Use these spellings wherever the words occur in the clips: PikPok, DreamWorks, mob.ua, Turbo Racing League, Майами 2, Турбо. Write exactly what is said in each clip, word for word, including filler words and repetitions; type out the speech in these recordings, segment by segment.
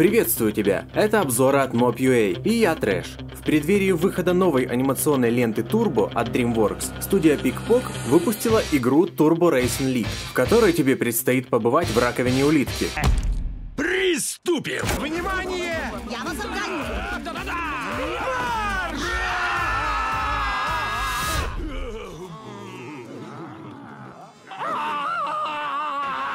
Приветствую тебя! Это обзоры от Моб точка ю эй, и я Трэш. В преддверии выхода новой анимационной ленты Turbo от DreamWorks, студия PikPok выпустила игру Turbo Racing League, в которой тебе предстоит побывать в раковине улитки. Приступим! Внимание! Я вас обгоню!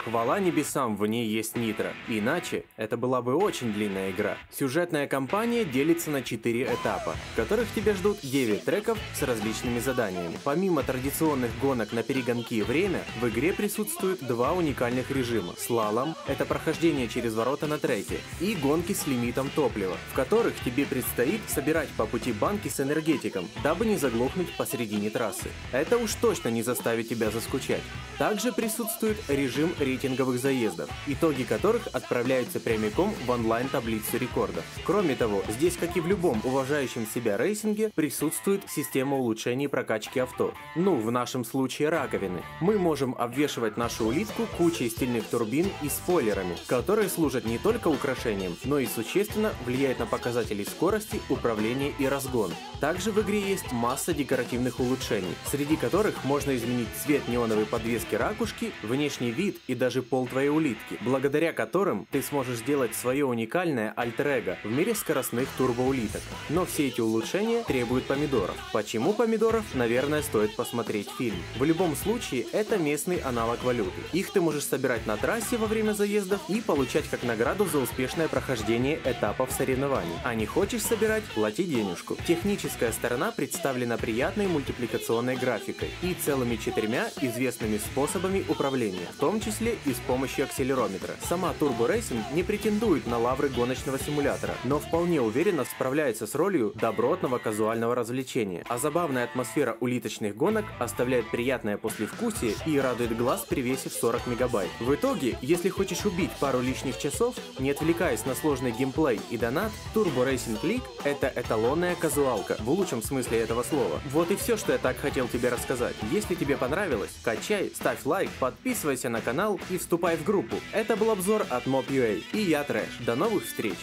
Хвала небесам, в ней есть нитро. Иначе это была бы очень длинная игра. Сюжетная кампания делится на четыре этапа, в которых тебя ждут девять треков с различными заданиями. Помимо традиционных гонок на перегонки и время, в игре присутствуют два уникальных режима. Слалом – это прохождение через ворота на треке, и гонки с лимитом топлива, в которых тебе предстоит собирать по пути банки с энергетиком, дабы не заглохнуть посредине трассы. Это уж точно не заставит тебя заскучать. Также присутствует режим рейтинга рейтинговых заездов, итоги которых отправляются прямиком в онлайн-таблицу рекордов. Кроме того, здесь, как и в любом уважающем себя рейсинге, присутствует система улучшений прокачки авто. Ну, в нашем случае раковины. Мы можем обвешивать нашу улитку кучей стильных турбин и спойлерами, которые служат не только украшением, но и существенно влияют на показатели скорости, управления и разгон. Также в игре есть масса декоративных улучшений, среди которых можно изменить цвет неоновой подвески ракушки, внешний вид и даже даже пол твоей улитки, благодаря которым ты сможешь сделать свое уникальное альтер-эго в мире скоростных турбоулиток. Но все эти улучшения требуют помидоров. Почему помидоров? Наверное, стоит посмотреть фильм. В любом случае, это местный аналог валюты. Их ты можешь собирать на трассе во время заездов и получать как награду за успешное прохождение этапов соревнований. А не хочешь собирать? Плати денежку. Техническая сторона представлена приятной мультипликационной графикой и целыми четырьмя известными способами управления, в том числе и с помощью акселерометра. Сама Turbo Racing не претендует на лавры гоночного симулятора, но вполне уверенно справляется с ролью добротного казуального развлечения. А забавная атмосфера улиточных гонок оставляет приятное послевкусие и радует глаз, привесив сорок мегабайт. В итоге, если хочешь убить пару лишних часов, не отвлекаясь на сложный геймплей и донат, Turbo Racing League — это эталонная казуалка, в лучшем смысле этого слова. Вот и все, что я так хотел тебе рассказать. Если тебе понравилось, качай, ставь лайк, подписывайся на канал и вступай в группу. Это был обзор от Моб точка ю эй, и я Трэш. До новых встреч!